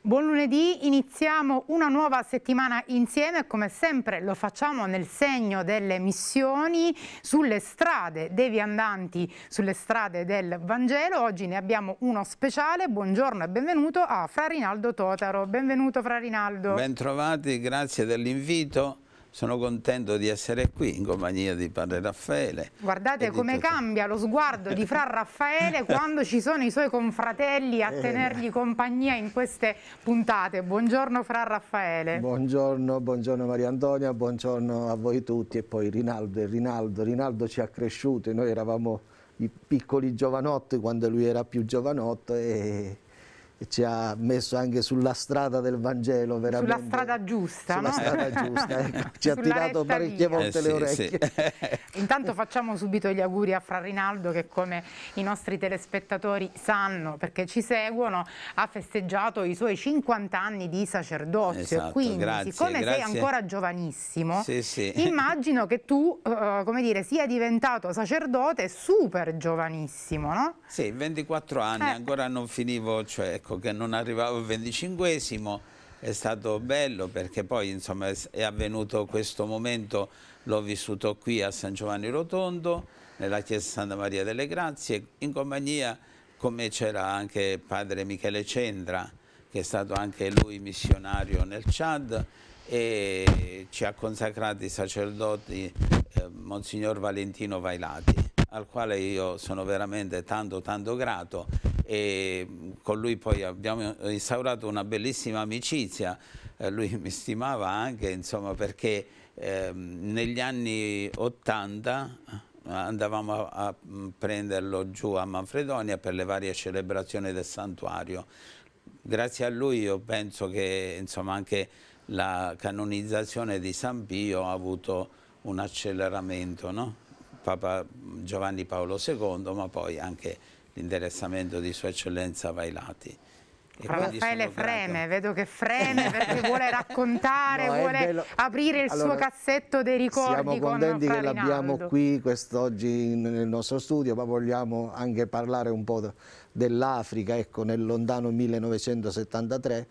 Buon lunedì, iniziamo una nuova settimana insieme, come sempre lo facciamo nel segno delle missioni sulle strade dei viandanti, sulle strade del Vangelo. Oggi ne abbiamo uno speciale. Buongiorno e benvenuto a Fra Rinaldo Totaro. Benvenuto Fra Rinaldo. Bentrovati, grazie dell'invito. Sono contento di essere qui in compagnia di padre Raffaele. Guardate come cambia lo sguardo di Fra Raffaele quando ci sono i suoi confratelli a tenergli compagnia in queste puntate. Buongiorno Fra Raffaele. Buongiorno, buongiorno Maria Antonia, buongiorno a voi tutti. E poi Rinaldo, Rinaldo ci ha cresciuto. Noi eravamo i piccoli giovanotti quando lui era più giovanotto e ci ha messo anche sulla strada del Vangelo, veramente. Sulla strada giusta, sulla, no? Strada giusta, ecco. Ci ha tirato parecchie volte le orecchie. Sì. Intanto facciamo subito gli auguri a Fra Rinaldo, che come i nostri telespettatori sanno perché ci seguono, ha festeggiato i suoi 50 anni di sacerdozio. Esatto, quindi grazie, siccome grazie. Sei ancora giovanissimo, sì, sì. Immagino che tu come dire, sia diventato sacerdote super giovanissimo, no? Sì, 24 anni, ancora non finivo, cioè che non arrivavo al 25esimo. È stato bello perché poi insomma è avvenuto questo momento, l'ho vissuto qui a San Giovanni Rotondo, nella chiesa Santa Maria delle Grazie, in compagnia, come c'era anche padre Michele Cendra, che è stato anche lui missionario nel Ciad, e ci ha consacrati sacerdoti Monsignor Valentino Vailati, al quale io sono veramente tanto tanto grato, e con lui poi abbiamo instaurato una bellissima amicizia. Lui mi stimava anche, insomma, perché negli anni 80 andavamo a prenderlo giù a Manfredonia per le varie celebrazioni del santuario. Grazie a lui io penso che insomma anche la canonizzazione di San Pio ha avuto un acceleramento, no? Papa Giovanni Paolo II, ma poi anche l'interessamento di Sua Eccellenza Vailati. Raffaele freme, vedo che freme perché vuole raccontare, no, vuole aprire il suo cassetto dei ricordi. Siamo contenti che l'abbiamo qui quest'oggi nel nostro studio, ma vogliamo anche parlare un po' dell'Africa. Ecco, nel lontano 1973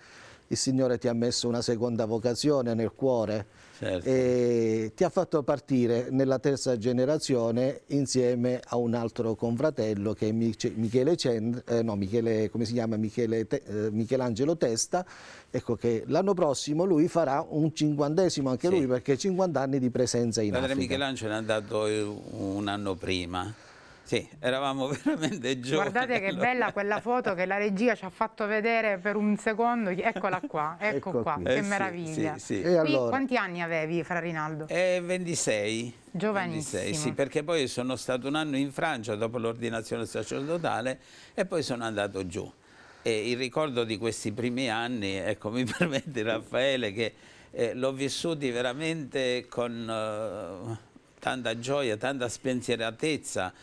il Signore ti ha messo una seconda vocazione nel cuore. Certo. E ti ha fatto partire nella terza generazione insieme a un altro confratello che è Michelangelo Testa. Ecco che l'anno prossimo lui farà un 50esimo anche, sì, lui, perché 50 anni di presenza in Africa. Michelangelo è andato un anno prima. Sì, eravamo veramente giovani. Guardate che bella quella foto che la regia ci ha fatto vedere per un secondo. Eccola qua, ecco, ecco qua, qui. Che meraviglia. Sì, sì. E allora, quanti anni avevi, Fra Rinaldo? 26. Giovanissimo. 26, sì, perché poi sono stato un anno in Francia dopo l'ordinazione sacerdotale e poi sono andato giù. E il ricordo di questi primi anni, ecco, mi permette Raffaele, che l'ho vissuti veramente con tanta gioia, tanta spensieratezza.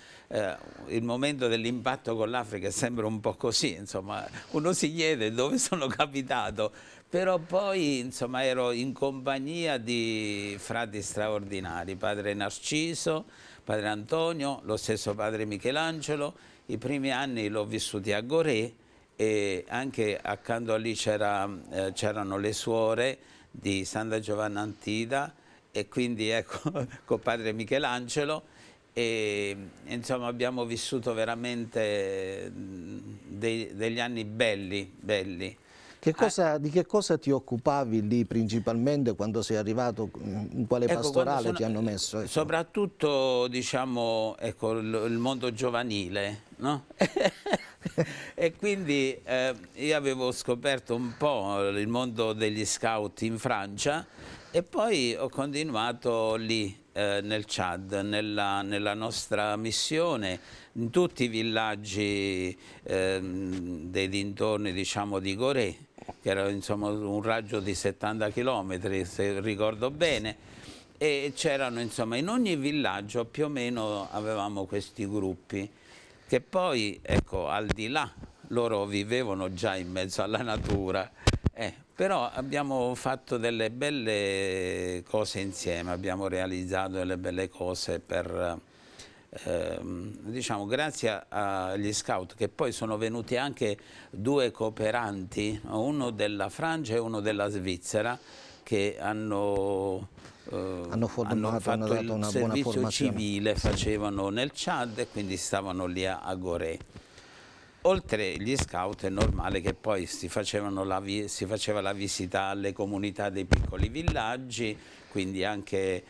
Il momento dell'impatto con l'Africa è sempre un po' così, insomma, uno si chiede dove sono capitato, però poi insomma ero in compagnia di frati straordinari, padre Narciso, padre Antonio, lo stesso padre Michelangelo. I primi anni l'ho vissuti a Gorè e anche accanto a lì c'erano le suore di Santa Giovanna Antida, e quindi ecco con padre Michelangelo, e insomma abbiamo vissuto veramente degli anni belli, belli. Di che cosa ti occupavi lì principalmente quando sei arrivato? In quale pastorale ti hanno messo? Ecco. Soprattutto, diciamo, ecco, il mondo giovanile, no? E quindi io avevo scoperto un po' il mondo degli scout in Francia e poi ho continuato lì nel Ciad, nella nostra missione, in tutti i villaggi dei dintorni, diciamo, di Gorè, che era insomma un raggio di 70 chilometri, se ricordo bene, e c'erano insomma in ogni villaggio più o meno avevamo questi gruppi, che poi ecco al di là loro vivevano già in mezzo alla natura. Però abbiamo fatto delle belle cose insieme, abbiamo realizzato delle belle cose per diciamo, grazie agli scout, che poi sono venuti anche due cooperanti, uno della Francia e uno della Svizzera, che hanno fatto il una servizio buona civile, facevano nel Chad e quindi stavano lì a Goree. Oltre gli scout è normale che poi si faceva la visita alle comunità dei piccoli villaggi, quindi anche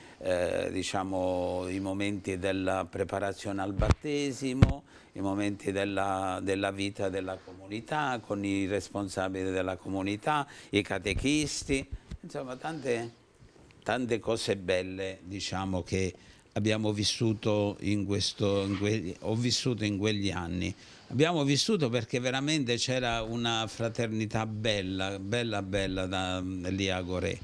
diciamo, i momenti della preparazione al battesimo, i momenti della vita della comunità, con i responsabili della comunità, i catechisti, insomma tante cose belle, diciamo, che abbiamo vissuto ho vissuto in quegli anni. Abbiamo vissuto perché veramente c'era una fraternità bella, bella, bella lì a Goree.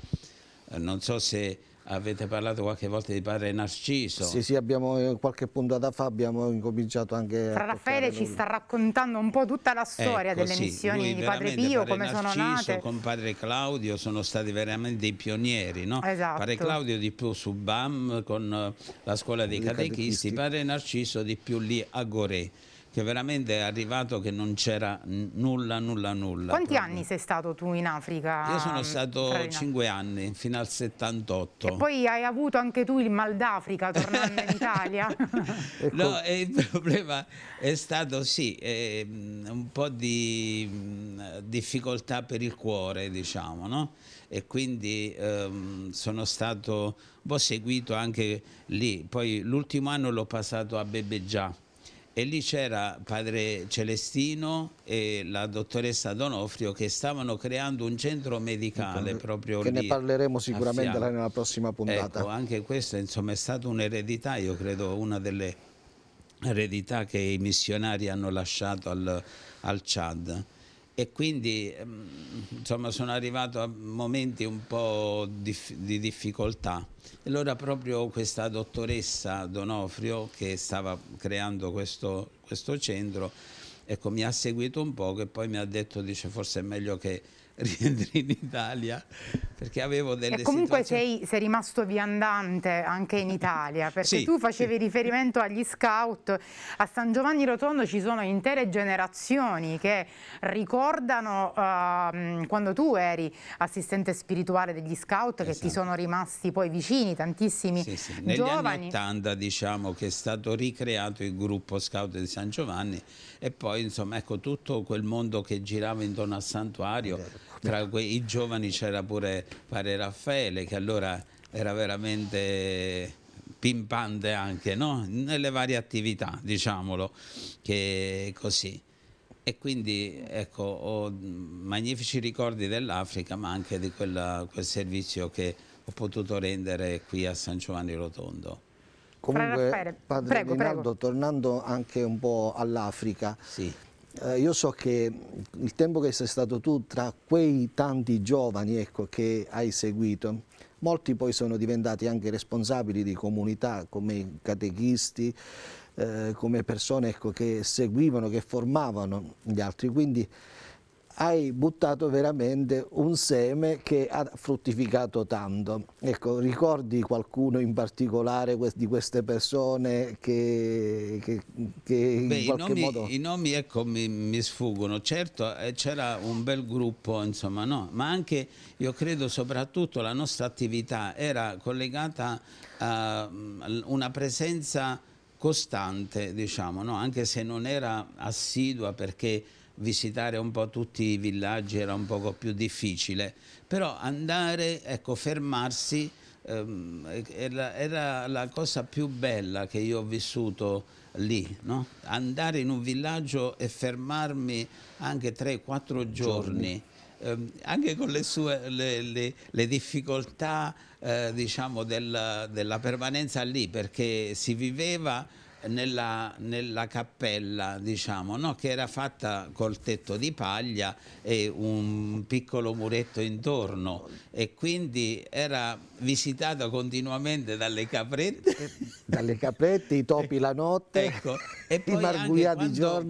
Non so se avete parlato qualche volta di padre Narciso. Sì, sì, abbiamo, qualche puntata fa abbiamo incominciato anche... Fra Raffaele ci sta raccontando un po' tutta la storia delle missioni di padre Pio, come sono nate. Narciso con padre Claudio sono stati veramente dei pionieri, no? Esatto. Padre Claudio di più su BAM con la scuola dei catechisti, padre Narciso di più lì a Goree, che veramente è arrivato che non c'era nulla, nulla, nulla. Quanti anni sei stato tu in Africa? Io sono stato 5 anni, fino al 78. E poi hai avuto anche tu il mal d'Africa tornando in Italia? No, il problema è stato, sì, un po' di difficoltà per il cuore, diciamo, no? E quindi sono stato un po' seguito anche lì. Poi l'ultimo anno l'ho passato a Bebeggià, e lì c'era padre Celestino e la dottoressa Donofrio che stavano creando un centro medicale proprio lì. Che ne parleremo sicuramente nella prossima puntata. Ecco, anche questo, insomma, è stata un'eredità, io credo, una delle eredità che i missionari hanno lasciato al Chad. E quindi, insomma, sono arrivato a momenti un po' di difficoltà. E allora proprio questa dottoressa Donofrio, che stava creando questo centro, ecco, mi ha seguito un po', che poi mi ha detto, dice, forse è meglio che rientri in Italia, perché avevo delle situazioni... E comunque sei rimasto viandante anche in Italia, perché sì, tu facevi riferimento agli scout. A San Giovanni Rotondo ci sono intere generazioni che ricordano quando tu eri assistente spirituale degli scout, esatto, che ti sono rimasti poi vicini tantissimi, sì, sì, negli giovani. Negli anni 80, diciamo, che è stato ricreato il gruppo scout di San Giovanni, e poi, insomma, ecco, tutto quel mondo che girava intorno al santuario. Tra i giovani c'era pure padre Raffaele, che allora era veramente pimpante anche, no? Nelle varie attività, diciamolo, che così. E quindi, ecco, ho magnifici ricordi dell'Africa, ma anche di quel servizio che ho potuto rendere qui a San Giovanni Rotondo. Comunque, padre Rinaldo, tornando anche un po' all'Africa, sì. Io so che il tempo che sei stato tu tra quei tanti giovani, ecco, che hai seguito, molti poi sono diventati anche responsabili di comunità, come catechisti, come persone, ecco, che seguivano, che formavano gli altri, quindi hai buttato veramente un seme che ha fruttificato tanto. Ecco, ricordi qualcuno in particolare di queste persone che in qualche modo... I nomi, ecco, mi sfuggono. Certo, c'era un bel gruppo, insomma, no? Ma anche, io credo, soprattutto la nostra attività era collegata a una presenza costante, diciamo, no? Anche se non era assidua, perché visitare un po' tutti i villaggi era un poco più difficile, però andare, ecco, fermarsi era la cosa più bella che io ho vissuto lì, no? Andare in un villaggio e fermarmi anche 3-4 giorni. Anche con le sue le difficoltà, diciamo, della permanenza lì, perché si viveva nella cappella, diciamo, no? Che era fatta col tetto di paglia e un piccolo muretto intorno, e quindi era visitata continuamente dalle caprette, i topi la notte, ecco. E poi anche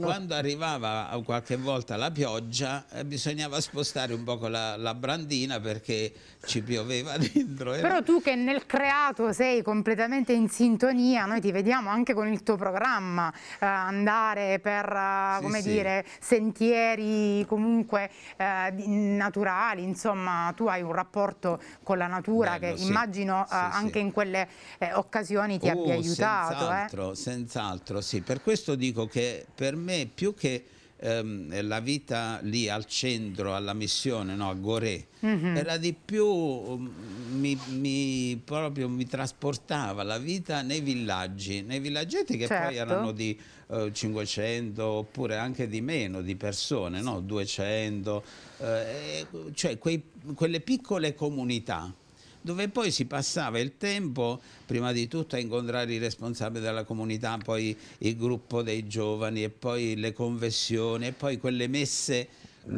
quando arrivava qualche volta la pioggia, bisognava spostare un po' la brandina perché ci pioveva dentro. Però tu, che nel creato sei completamente in sintonia, noi ti vediamo anche con il il tuo programma, andare per come dire, sentieri comunque naturali, insomma tu hai un rapporto con la natura che immagino anche in quelle occasioni ti abbia aiutato. Senz'altro, senz'altro, sì, per questo dico che per me più che la vita lì al centro, alla missione, no, a Goré, era di più, proprio mi trasportava la vita nei villaggi, nei villaggetti che poi erano di 500 oppure anche di meno di persone, no? 200, cioè quelle piccole comunità dove poi si passava il tempo prima di tutto a incontrare i responsabili della comunità, poi il gruppo dei giovani e poi le confessioni e poi quelle messe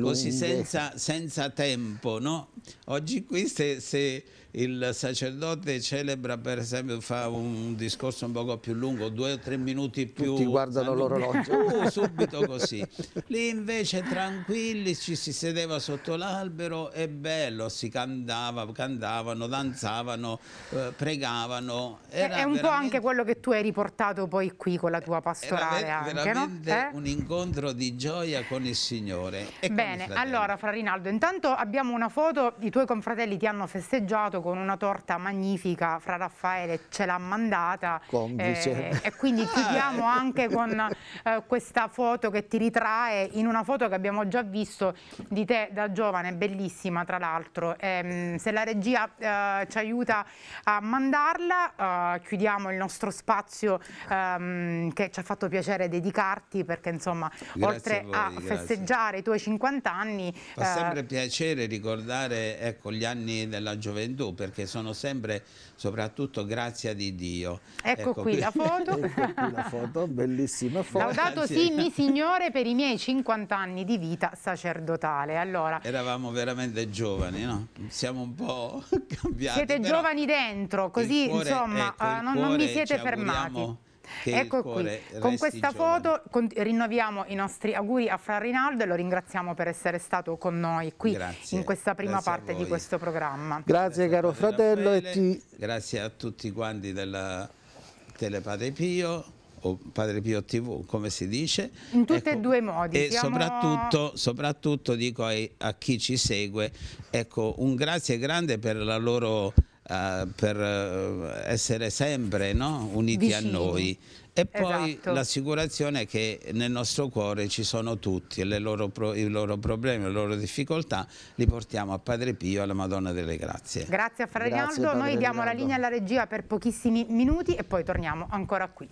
così senza tempo, no? Oggi qui se il sacerdote celebra, per esempio, fa un discorso un poco più lungo, 2 o 3 minuti più, tutti guardano l'orologio subito così. Lì invece tranquilli ci si sedeva sotto l'albero, è bello, si cantavano, danzavano, pregavano. È un po' anche quello che tu hai riportato poi qui con la tua pastorale, veramente un incontro di gioia con il Signore. Bene, allora Fra Rinaldo, intanto abbiamo una foto, i tuoi confratelli ti hanno festeggiato con una torta magnifica, Fra Raffaele ce l'ha mandata, e quindi chiudiamo anche con questa foto che ti ritrae in una foto che abbiamo già visto di te da giovane, bellissima tra l'altro. Se la regia ci aiuta a mandarla, chiudiamo il nostro spazio che ci ha fatto piacere dedicarti, perché insomma oltre a festeggiare i tuoi 50 anni fa sempre piacere ricordare, ecco, gli anni della gioventù, perché sono sempre soprattutto grazia di Dio. Ecco qui la foto, bellissima foto. Laudato sì mi Signore per i miei 50 anni di vita sacerdotale. Allora, eravamo veramente giovani, no? Siamo un po' cambiati. Siete giovani dentro, così cuore, insomma, ecco, non vi siete fermati. Ecco qui, con questa foto rinnoviamo i nostri auguri a Fra Rinaldo e lo ringraziamo per essere stato con noi qui in questa prima parte di questo programma. Grazie caro fratello. Grazie a tutti quanti della Telepadre Pio, o Padre Pio TV, come si dice. In tutti e due i modi. E soprattutto dico a chi ci segue, ecco, un grazie grande per la loro... per essere sempre, no? Uniti vicini a noi. E poi l'assicurazione è che nel nostro cuore ci sono tutti, i loro problemi, le loro difficoltà li portiamo a Padre Pio e alla Madonna delle Grazie. Grazie a Fra Rinaldo, noi diamo la linea alla regia per pochissimi minuti e poi torniamo ancora qui.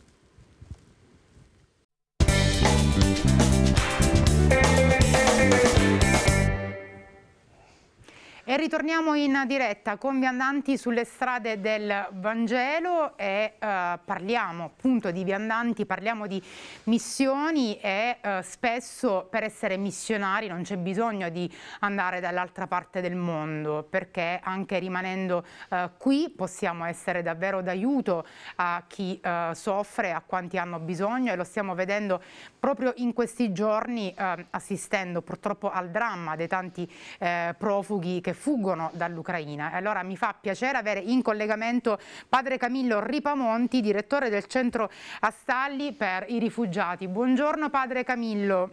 E ritorniamo in diretta con viandanti sulle strade del Vangelo e parliamo appunto di viandanti, parliamo di missioni e spesso per essere missionari non c'è bisogno di andare dall'altra parte del mondo, perché anche rimanendo qui possiamo essere davvero d'aiuto a chi soffre, a quanti hanno bisogno, e lo stiamo vedendo proprio in questi giorni assistendo purtroppo al dramma dei tanti profughi che fuggono dall'Ucraina. Allora mi fa piacere avere in collegamento padre Camillo Ripamonti, direttore del Centro Astalli per i rifugiati. Buongiorno padre Camillo.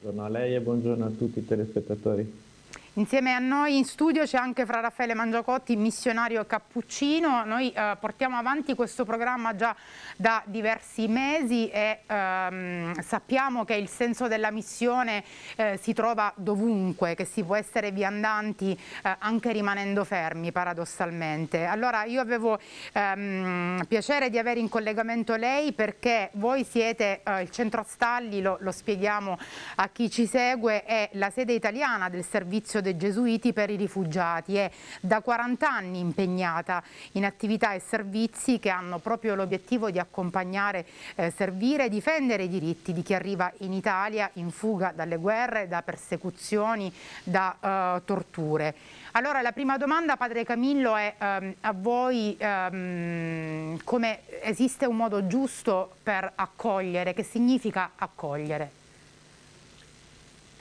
Buongiorno a lei e buongiorno a tutti i telespettatori. Insieme a noi in studio c'è anche Fra Raffaele Mangiacotti, missionario cappuccino. Noi portiamo avanti questo programma già da diversi mesi e sappiamo che il senso della missione si trova dovunque, che si può essere viandanti anche rimanendo fermi paradossalmente. Allora io avevo piacere di avere in collegamento lei, perché voi siete il Centro Astalli, lo spieghiamo a chi ci segue, è la sede italiana del servizio dei Gesuiti per i rifugiati, è da 40 anni impegnata in attività e servizi che hanno proprio l'obiettivo di accompagnare, servire e difendere i diritti di chi arriva in Italia in fuga dalle guerre, da persecuzioni, da torture. Allora la prima domanda padre Camillo è a voi, come esiste un modo giusto per accogliere, che significa accogliere?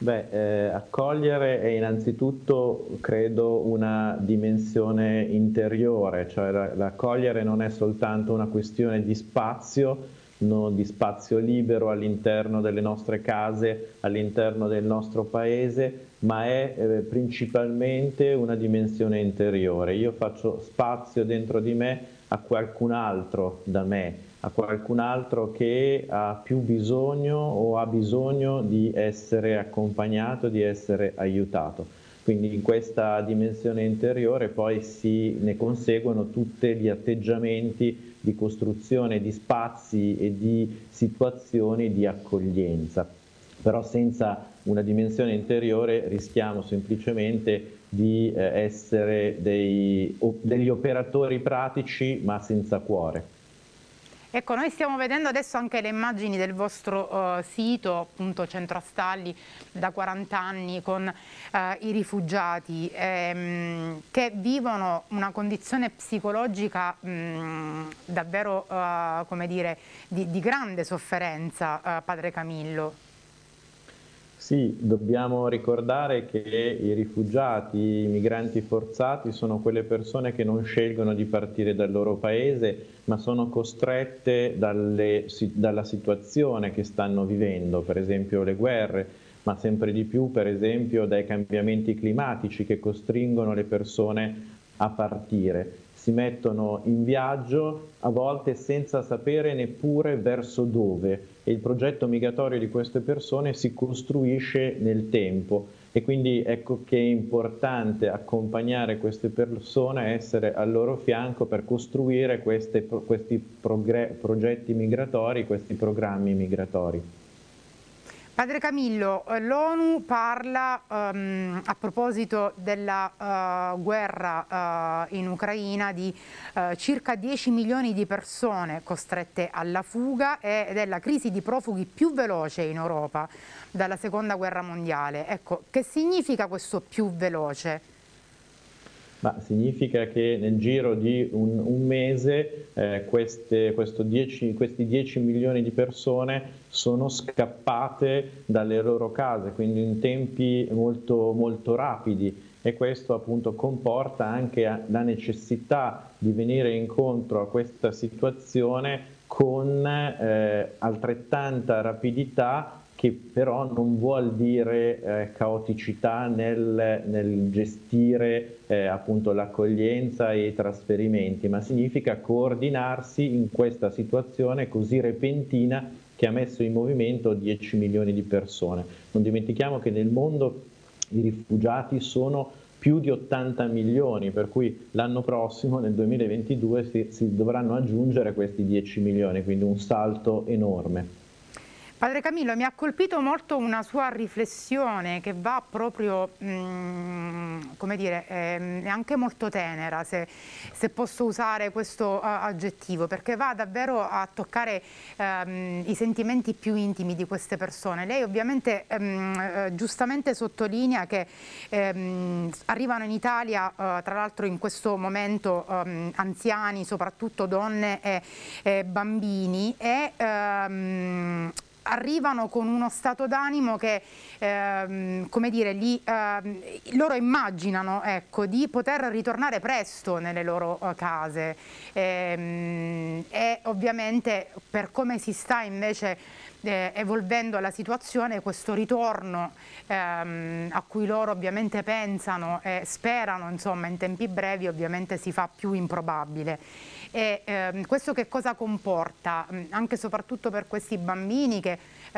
Accogliere è innanzitutto, credo, una dimensione interiore, cioè l'accogliere non è soltanto una questione di spazio, non di spazio libero all'interno delle nostre case, all'interno del nostro paese, ma è principalmente una dimensione interiore. Io faccio spazio dentro di me a qualcun altro da me, a qualcun altro che ha più bisogno o ha bisogno di essere accompagnato, di essere aiutato. Quindi in questa dimensione interiore poi ne conseguono tutti gli atteggiamenti di costruzione di spazi e di situazioni di accoglienza. Però senza una dimensione interiore rischiamo semplicemente di essere degli operatori pratici ma senza cuore. Ecco, noi stiamo vedendo adesso anche le immagini del vostro sito, appunto Centro Astalli, da 40 anni con i rifugiati che vivono una condizione psicologica davvero, come dire, di grande sofferenza, padre Camillo. Sì, dobbiamo ricordare che i rifugiati, i migranti forzati sono quelle persone che non scelgono di partire dal loro paese, ma sono costrette dalla situazione che stanno vivendo, per esempio le guerre, ma sempre di più per esempio dai cambiamenti climatici che costringono le persone a partire. Si mettono in viaggio a volte senza sapere neppure verso dove, e il progetto migratorio di queste persone si costruisce nel tempo. E quindi ecco che è importante accompagnare queste persone, essere al loro fianco per costruire questi progetti migratori, questi programmi migratori. Padre Camillo, l'ONU parla a proposito della guerra in Ucraina di circa 10 milioni di persone costrette alla fuga e della crisi di profughi più veloce in Europa dalla seconda guerra mondiale. Ecco, che significa questo più veloce? Ma significa che nel giro di un mese questi 10 milioni di persone sono scappate dalle loro case, quindi in tempi molto, molto rapidi, e questo appunto comporta anche la necessità di venire incontro a questa situazione con altrettanta rapidità, che però non vuol dire caoticità nel gestire appunto l'accoglienza e i trasferimenti, ma significa coordinarsi in questa situazione così repentina che ha messo in movimento 10 milioni di persone. Non dimentichiamo che nel mondo i rifugiati sono più di 80 milioni, per cui l'anno prossimo, nel 2022, si dovranno aggiungere questi 10 milioni, quindi un salto enorme. Padre Camillo, mi ha colpito molto una sua riflessione che va proprio, come dire, è anche molto tenera, se posso usare questo aggettivo, perché va davvero a toccare i sentimenti più intimi di queste persone. Lei ovviamente giustamente sottolinea che arrivano in Italia, tra l'altro in questo momento, anziani, soprattutto donne e bambini, e arrivano con uno stato d'animo che, come dire, loro immaginano, ecco, di poter ritornare presto nelle loro case, e ovviamente per come si sta invece evolvendo la situazione, questo ritorno a cui loro ovviamente pensano e sperano, insomma, in tempi brevi, ovviamente si fa più improbabile. E questo che cosa comporta? Anche e soprattutto per questi bambini che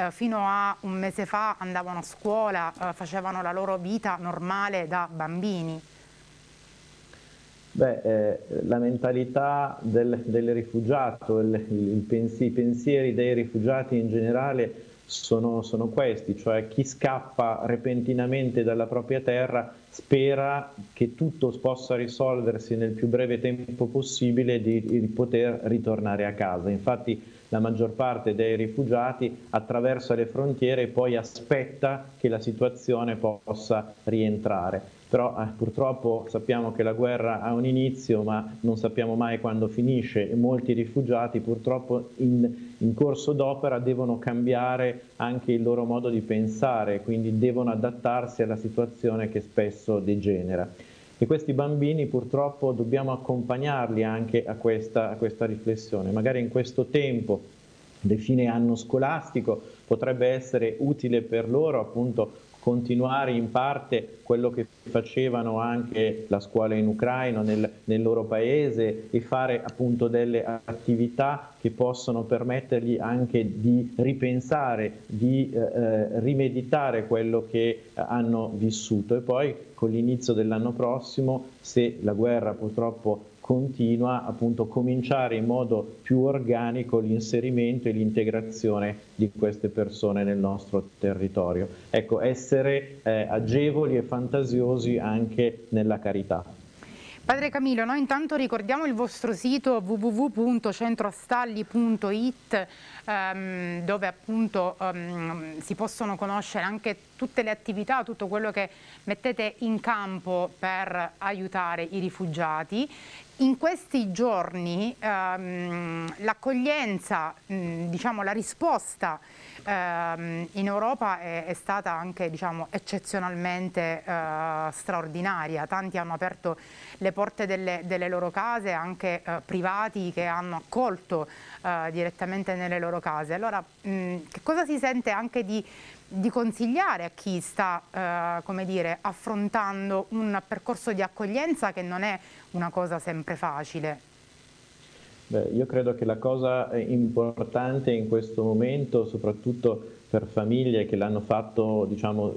fino a un mese fa andavano a scuola, facevano la loro vita normale da bambini. La mentalità del rifugiato, i pensieri dei rifugiati in generale sono questi, cioè chi scappa repentinamente dalla propria terra spera che tutto possa risolversi nel più breve tempo possibile, di poter ritornare a casa. Infatti la maggior parte dei rifugiati attraversa le frontiere e poi aspetta che la situazione possa rientrare. Però purtroppo sappiamo che la guerra ha un inizio, ma non sappiamo mai quando finisce, e molti rifugiati purtroppo in corso d'opera devono cambiare anche il loro modo di pensare, quindi devono adattarsi alla situazione che spesso degenera. E questi bambini purtroppo dobbiamo accompagnarli anche a questa riflessione. Magari in questo tempo di fine anno scolastico potrebbe essere utile per loro appunto continuare in parte quello che facevano anche la scuola in Ucraina, nel loro paese, e fare appunto delle attività che possono permettergli anche di ripensare, di rimeditare quello che hanno vissuto. E poi con l'inizio dell'anno prossimo, se la guerra purtroppo continua, appunto cominciare in modo più organico l'inserimento e l'integrazione di queste persone nel nostro territorio. Ecco, essere agevoli e fantasiosi anche nella carità. Padre Camillo, noi intanto ricordiamo il vostro sito www.centroastalli.it, dove appunto si possono conoscere anche tutte le attività, tutto quello che mettete in campo per aiutare i rifugiati. In questi giorni l'accoglienza, diciamo la risposta in Europa è stata anche, diciamo, eccezionalmente straordinaria. Tanti hanno aperto le porte delle loro case, anche privati che hanno accolto direttamente nelle loro case. Allora, che cosa si sente anche di consigliare a chi sta come dire, affrontando un percorso di accoglienza che non è una cosa sempre facile? Beh, io credo che la cosa importante in questo momento, soprattutto per famiglie che l'hanno fatto, diciamo,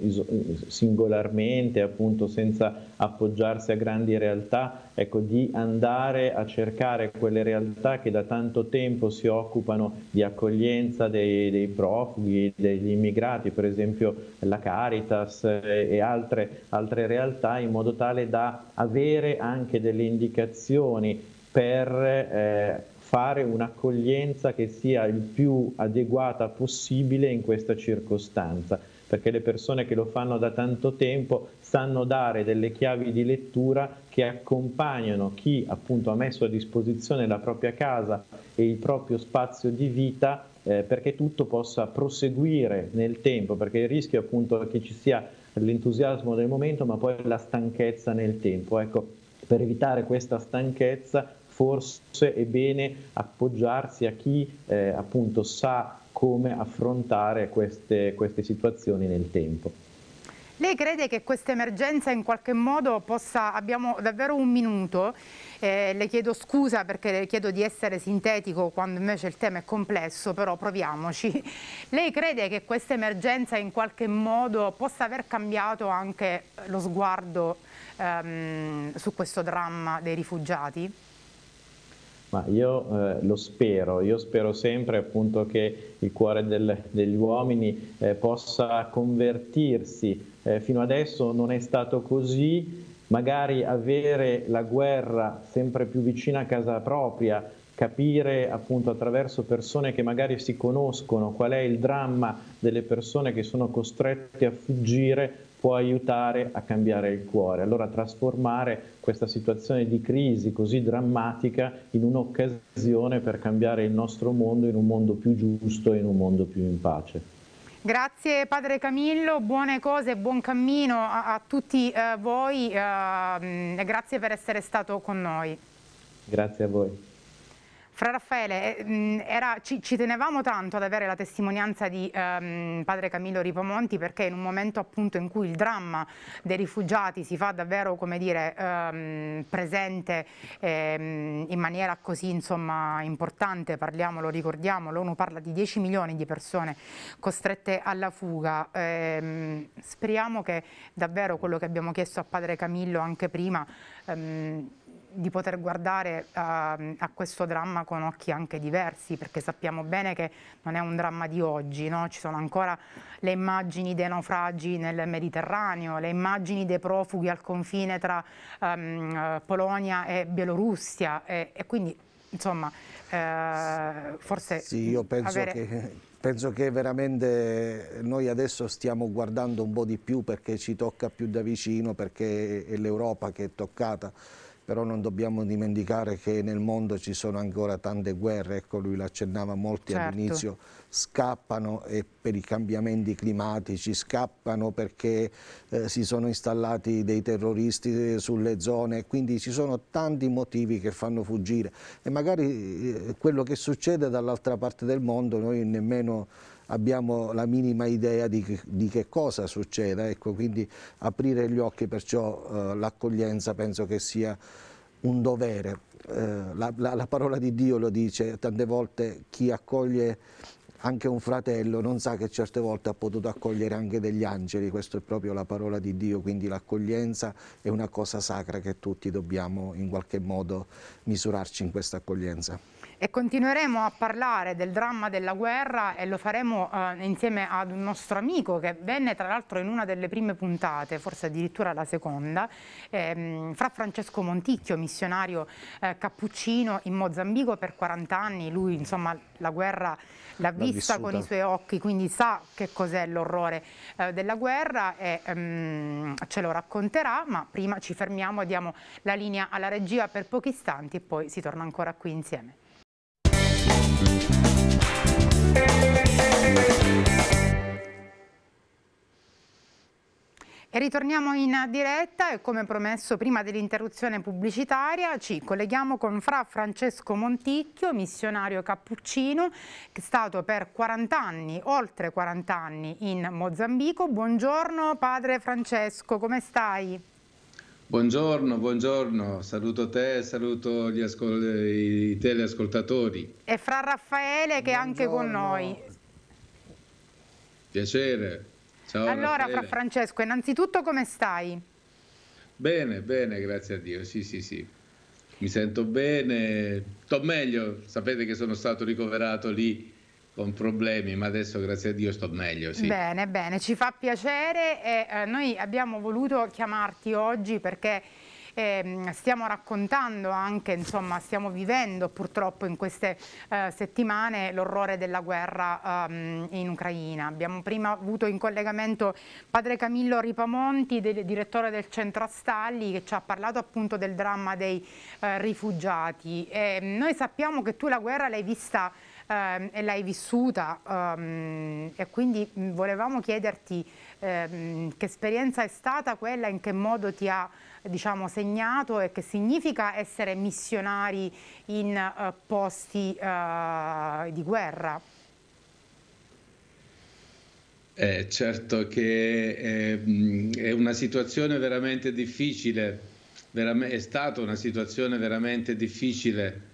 singolarmente, appunto senza appoggiarsi a grandi realtà, ecco, di andare a cercare quelle realtà che da tanto tempo si occupano di accoglienza dei profughi, degli immigrati, per esempio la Caritas e altre realtà, in modo tale da avere anche delle indicazioni per fare un'accoglienza che sia il più adeguata possibile in questa circostanza, perché le persone che lo fanno da tanto tempo sanno dare delle chiavi di lettura che accompagnano chi appunto ha messo a disposizione la propria casa e il proprio spazio di vita, perché tutto possa proseguire nel tempo, perché il rischio appunto è che ci sia l'entusiasmo del momento ma poi la stanchezza nel tempo. Ecco, per evitare questa stanchezza forse è bene appoggiarsi a chi appunto sa come affrontare queste situazioni nel tempo. Lei crede che questa emergenza in qualche modo possa, abbiamo davvero un minuto, le chiedo scusa perché le chiedo di essere sintetico quando invece il tema è complesso, però proviamoci. Lei crede che questa emergenza in qualche modo possa aver cambiato anche lo sguardo su questo dramma dei rifugiati? Ma io lo spero, io spero sempre appunto che il cuore degli uomini possa convertirsi. Fino adesso non è stato così, magari avere la guerra sempre più vicina a casa propria, capire appunto attraverso persone che magari si conoscono qual è il dramma delle persone che sono costrette a fuggire, può aiutare a cambiare il cuore. Allora trasformare questa situazione di crisi così drammatica in un'occasione per cambiare il nostro mondo in un mondo più giusto e in un mondo più in pace. Grazie padre Camillo, buone cose, buon cammino a tutti voi e grazie per essere stato con noi. Grazie a voi. Fra Raffaele, ci tenevamo tanto ad avere la testimonianza di padre Camillo Ripamonti, perché in un momento appunto in cui il dramma dei rifugiati si fa davvero, come dire, presente in maniera così, insomma, importante, parliamolo, ricordiamo, l'ONU parla di 10 milioni di persone costrette alla fuga. Speriamo che davvero quello che abbiamo chiesto a padre Camillo anche prima, di poter guardare a questo dramma con occhi anche diversi, perché sappiamo bene che non è un dramma di oggi, no? Ci sono ancora le immagini dei naufragi nel Mediterraneo, le immagini dei profughi al confine tra Polonia e Bielorussia, e quindi insomma forse... Sì, io penso che veramente noi adesso stiamo guardando un po' di più, perché ci tocca più da vicino, perché è l'Europa che è toccata. però non dobbiamo dimenticare che nel mondo ci sono ancora tante guerre, ecco, lui l'accennava, molti certo. all'inizio scappano per i cambiamenti climatici, scappano perché si sono installati dei terroristi sulle zone, quindi ci sono tanti motivi che fanno fuggire e magari quello che succede dall'altra parte del mondo noi nemmeno abbiamo la minima idea di che cosa succeda, ecco, quindi aprire gli occhi, perciò l'accoglienza penso che sia un dovere. La parola di Dio lo dice, tante volte chi accoglie anche un fratello non sa che certe volte ha potuto accogliere anche degli angeli, questa è proprio la parola di Dio, quindi l'accoglienza è una cosa sacra che tutti dobbiamo in qualche modo misurarci in questa accoglienza. E continueremo a parlare del dramma della guerra e lo faremo insieme ad un nostro amico che venne tra l'altro in una delle prime puntate, forse addirittura la seconda, Fra Francesco Monticchio, missionario cappuccino in Mozambico per 40 anni, lui insomma la guerra l'ha vista con i suoi occhi, quindi sa che cos'è l'orrore della guerra e ce lo racconterà, ma prima ci fermiamo, diamo la linea alla regia per pochi istanti e poi si torna ancora qui insieme. E ritorniamo in diretta e come promesso prima dell'interruzione pubblicitaria ci colleghiamo con Fra Francesco Monticchio, missionario cappuccino, che è stato per 40 anni, oltre 40 anni in Mozambico. Buongiorno padre Francesco, come stai? Buongiorno, buongiorno, saluto te, saluto i teleascoltatori. E Fra Raffaele che è anche con noi. Piacere. Ciao, allora Fra Francesco, innanzitutto come stai? Bene, bene, grazie a Dio, sì, sì, sì. Mi sento bene, sto meglio, sapete che sono stato ricoverato lì con problemi, ma adesso grazie a Dio sto meglio, sì. Bene, bene, ci fa piacere e noi abbiamo voluto chiamarti oggi perché stiamo raccontando anche, insomma, stiamo vivendo purtroppo in queste settimane l'orrore della guerra in Ucraina. Abbiamo prima avuto in collegamento padre Camillo Ripamonti, direttore del Centro Astalli, che ci ha parlato appunto del dramma dei rifugiati. Noi sappiamo che tu la guerra l'hai vista e l'hai vissuta e quindi volevamo chiederti che esperienza è stata quella, in che modo ti ha, diciamo, segnato e che significa essere missionari in posti di guerra. Certo che è una situazione veramente difficile, è stata una situazione veramente difficile.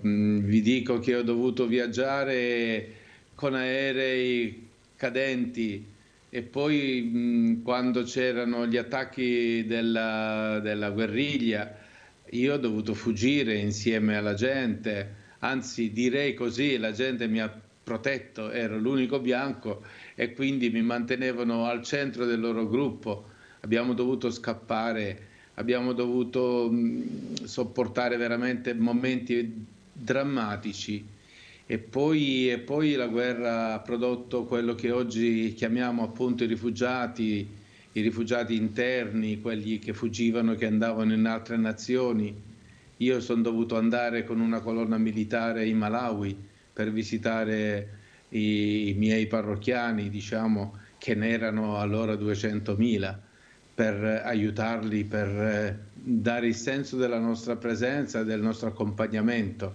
Vi dico che ho dovuto viaggiare con aerei cadenti e poi quando c'erano gli attacchi della guerriglia io ho dovuto fuggire insieme alla gente, anzi direi così, la gente mi ha protetto, ero l'unico bianco e quindi mi mantenevano al centro del loro gruppo, abbiamo dovuto scappare. Abbiamo dovuto sopportare veramente momenti drammatici e poi la guerra ha prodotto quello che oggi chiamiamo appunto i rifugiati interni, quelli che fuggivano e che andavano in altre nazioni. Io sono dovuto andare con una colonna militare in Malawi per visitare i miei parrocchiani, diciamo, che ne erano allora 200.000. per aiutarli, per dare il senso della nostra presenza, del nostro accompagnamento.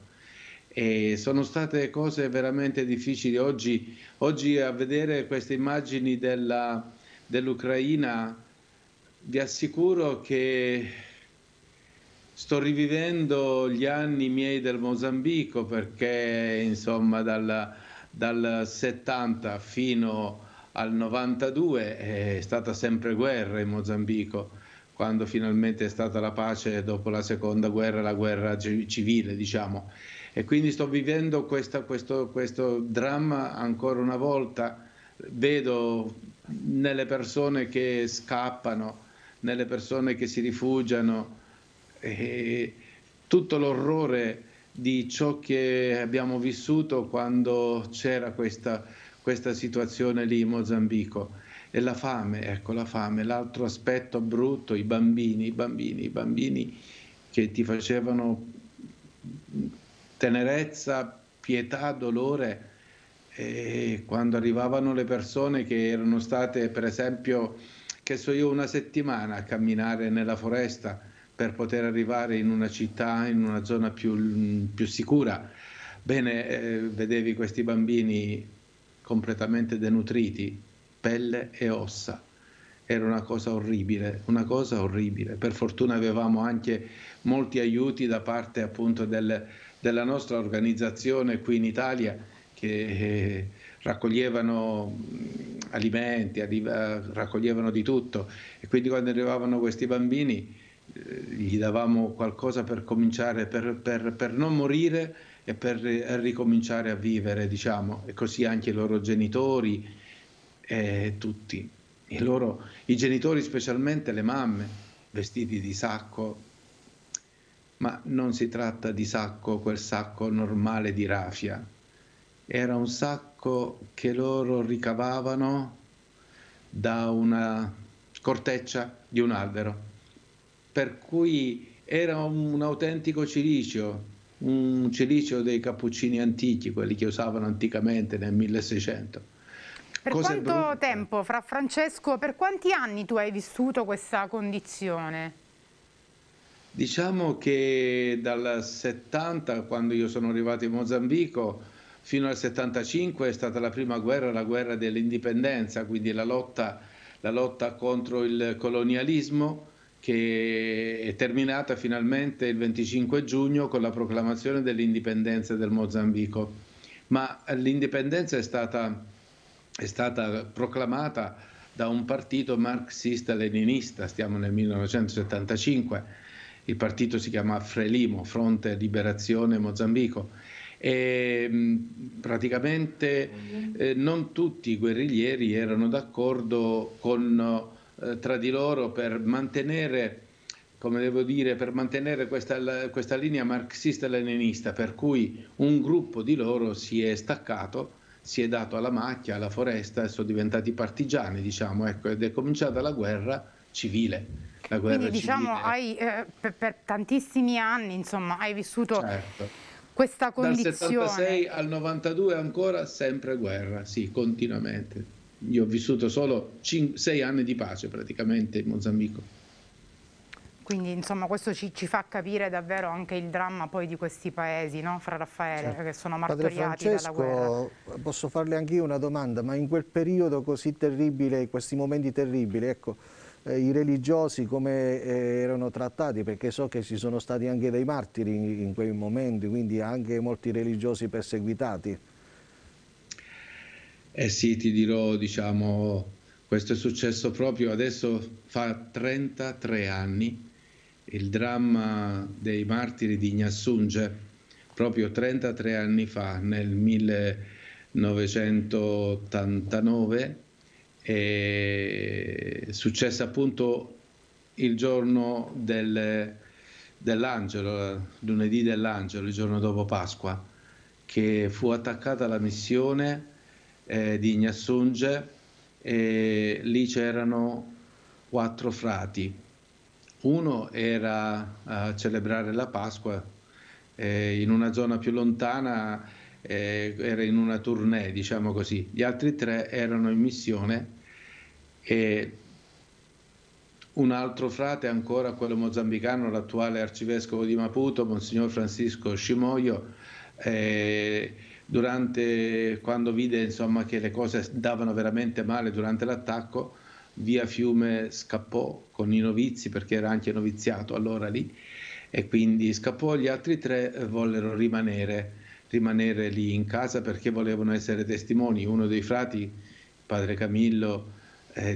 E sono state cose veramente difficili. Oggi a vedere queste immagini dell'Ucraina, vi assicuro che sto rivivendo gli anni miei del Mozambico, perché insomma dal 70 fino al 92 è stata sempre guerra in Mozambico, quando finalmente è stata la pace dopo la seconda guerra, la guerra civile, diciamo. E quindi sto vivendo questo dramma ancora una volta, vedo nelle persone che scappano, nelle persone che si rifugiano, e tutto l'orrore di ciò che abbiamo vissuto quando c'era questa situazione lì in Mozambico, e la fame, ecco la fame, l'altro aspetto brutto, i bambini che ti facevano tenerezza, pietà, dolore. E quando arrivavano le persone che erano state, per esempio, che so io, una settimana a camminare nella foresta per poter arrivare in una città, in una zona più sicura, bene, vedevi questi bambini completamente denutriti, pelle e ossa. Era una cosa orribile, una cosa orribile. Per fortuna avevamo anche molti aiuti da parte appunto della nostra organizzazione qui in Italia, che raccoglievano alimenti, raccoglievano di tutto, e quindi quando arrivavano questi bambini gli davamo qualcosa per cominciare, per non morire e per ricominciare a vivere, diciamo, e così anche i loro genitori e tutti. I genitori, specialmente le mamme, vestiti di sacco, ma non si tratta di sacco, quel sacco normale di raffia. Era un sacco che loro ricavavano da una corteccia di un albero, per cui era un autentico cilicio, un cilicio dei cappuccini antichi, quelli che usavano anticamente nel 1600. Per quanto tempo, Fra Francesco, per quanti anni tu hai vissuto questa condizione? Diciamo che dal 70, quando io sono arrivato in Mozambico, fino al 75 è stata la prima guerra, la guerra dell'indipendenza, quindi la lotta contro il colonialismo, che è terminata finalmente il 25 giugno con la proclamazione dell'indipendenza del Mozambico. Ma l'indipendenza è stata proclamata da un partito marxista-leninista, stiamo nel 1975, il partito si chiama Frelimo, Fronte Liberazione Mozambico, e praticamente non tutti i guerriglieri erano d'accordo tra di loro per mantenere, come devo dire, per mantenere questa linea marxista-leninista, per cui un gruppo di loro si è staccato, si è dato alla macchia, alla foresta, e sono diventati partigiani, diciamo, ecco, ed è cominciata la guerra civile. La guerra Quindi diciamo civile. Hai per tantissimi anni, insomma, hai vissuto, certo, questa condizione. Dal 76 al 92 ancora sempre guerra, sì, continuamente. Io ho vissuto solo 6 anni di pace praticamente in Mozambico. Quindi insomma questo ci fa capire davvero anche il dramma poi di questi paesi, no, Fra Raffaele, certo, che sono martoriati dalla guerra. Posso farle anche io una domanda, ma in quel periodo così terribile, in questi momenti terribili, ecco, i religiosi come erano trattati? Perché so che ci sono stati anche dei martiri in quei momenti, quindi anche molti religiosi perseguitati. Eh sì, ti dirò, diciamo, questo è successo proprio adesso, fa 33 anni, il dramma dei martiri di Gnassunge, proprio 33 anni fa, nel 1989, è successo appunto il giorno dell'angelo, lunedì dell'angelo, il giorno dopo Pasqua, che fu attaccata la missione di Gnassunge, e lì c'erano 4 frati. Uno era a celebrare la Pasqua in una zona più lontana, era in una tournée, diciamo così. Gli altri 3 erano in missione, e un altro frate ancora, quello mozambicano, l'attuale arcivescovo di Maputo, Monsignor Francisco Scimoio, quando vide, insomma, che le cose davano veramente male durante l'attacco, via fiume scappò con i novizi, perché era anche noviziato allora lì, e quindi scappò. Gli altri 3 vollero rimanere lì in casa perché volevano essere testimoni. Uno dei frati, padre Camillo,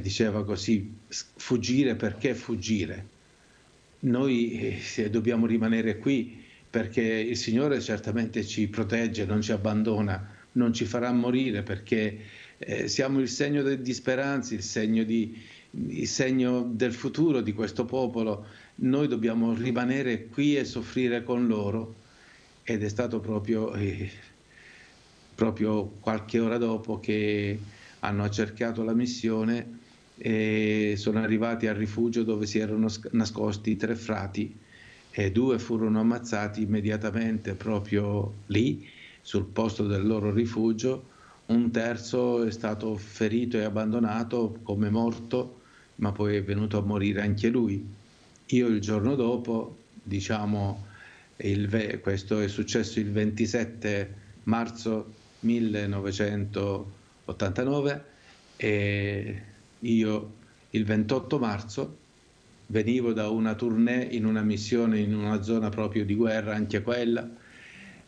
diceva così: fuggire, perché fuggire? Noi dobbiamo rimanere qui perché il Signore certamente ci protegge, non ci abbandona, non ci farà morire, perché siamo il segno di speranza, il segno del futuro di questo popolo. Noi dobbiamo rimanere qui e soffrire con loro. Ed è stato proprio qualche ora dopo che hanno accerchiato la missione, e sono arrivati al rifugio dove si erano nascosti i 3 frati, e due furono ammazzati immediatamente proprio lì, sul posto del loro rifugio. Un terzo è stato ferito e abbandonato come morto, ma poi è venuto a morire anche lui. Io il giorno dopo, diciamo, questo è successo il 27 marzo 1989, e io il 28 marzo venivo da una tournée in una missione in una zona proprio di guerra, anche quella,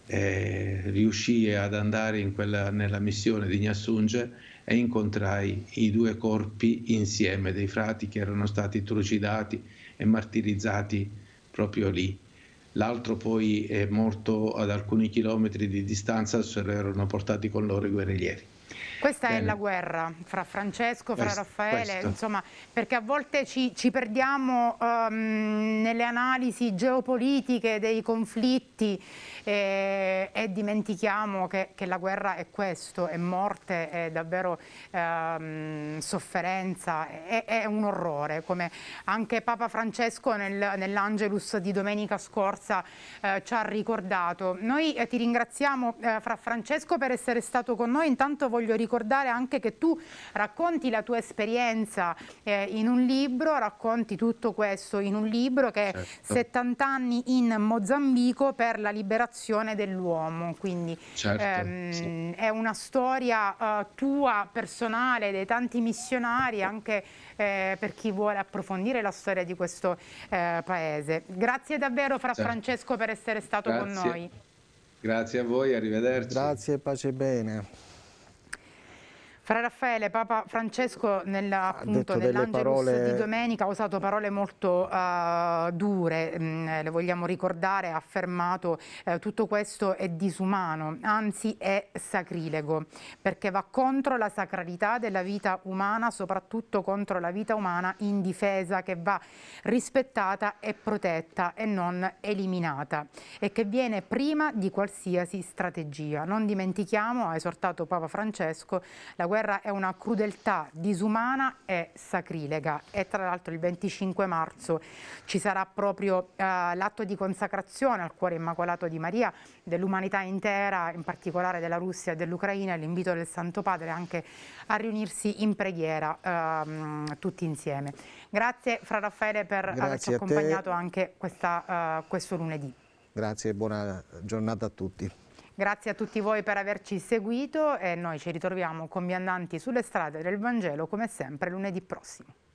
e riuscii ad andare nella missione di Gnassunge e incontrai i due corpi insieme dei frati che erano stati trucidati e martirizzati proprio lì. L'altro poi è morto ad alcuni chilometri di distanza, se lo erano portati con loro i guerriglieri. Questa Bene. È la guerra fra Francesco, fra Raffaele, insomma, perché a volte ci perdiamo nelle analisi geopolitiche dei conflitti e dimentichiamo che la guerra è questo, è morte, è davvero sofferenza, è un orrore, come anche Papa Francesco nell'Angelus di domenica scorsa ci ha ricordato. Noi ti ringraziamo, Fra Francesco, per essere stato con noi. Intanto voglio ricordare anche che tu racconti la tua esperienza in un libro, racconti tutto questo in un libro che è 70 anni in Mozambico per la liberazione dell'uomo, quindi sì, è una storia tua, personale, dei tanti missionari, anche per chi vuole approfondire la storia di questo paese. Grazie davvero, Fra Francesco, per essere stato con noi. Grazie a voi, arrivederci. Grazie, pace e bene. Fra Raffaele, Papa Francesco nell'Angelus di domenica ha usato parole molto dure, le vogliamo ricordare, ha affermato tutto questo è disumano, anzi è sacrilego, perché va contro la sacralità della vita umana, soprattutto contro la vita umana indifesa che va rispettata e protetta e non eliminata e che viene prima di qualsiasi strategia. Non dimentichiamo, ha esortato Papa Francesco, la guerra è una crudeltà disumana e sacrilega, e tra l'altro il 25 marzo ci sarà proprio l'atto di consacrazione al cuore immacolato di Maria dell'umanità intera, in particolare della Russia e dell'Ucraina, e l'invito del Santo Padre anche a riunirsi in preghiera tutti insieme. Grazie, Fra Raffaele, per averci accompagnato anche questo lunedì. Grazie e buona giornata a tutti. Grazie a tutti voi per averci seguito e noi ci ritroviamo, Viandanti sulle strade del Vangelo, come sempre lunedì prossimo.